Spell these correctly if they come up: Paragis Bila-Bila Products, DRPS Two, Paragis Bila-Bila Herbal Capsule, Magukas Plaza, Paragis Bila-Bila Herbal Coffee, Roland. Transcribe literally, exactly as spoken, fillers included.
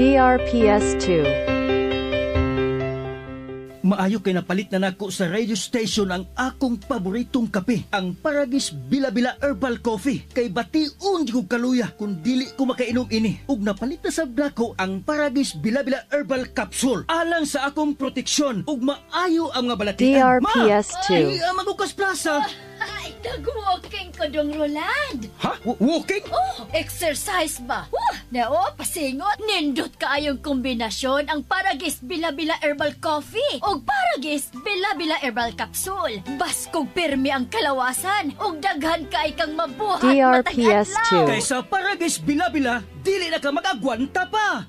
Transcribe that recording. D R P S two. Maayo kay napalit na nako sa radio station ang akong paboritong kape, ang Paragis Bila-Bila Herbal Coffee. Kay batiun di ko kaluya kung dili ko makainom ini. Ug napalit na sab nako ang Paragis Bila-Bila Herbal Capsule alang sa akong proteksyon ug maayo ang mga balatian. D R P S two. Ay, ang Magukas Plaza. Ay, nag-walking ko dong, Roland. Ha? Walking? Oh, exercise ba? Huh, nao, pasingot. Nindot kaayong kombinasyon ang Paragis Bila-Bila Herbal Coffee o Paragis Bila-Bila Herbal Capsule. Baskog pirmi ang kalawasan o daghan kaay kang mabuhat matag-adlaw. Kaysa Paragis Bila-Bila, dili na ka mag-agwanta pa.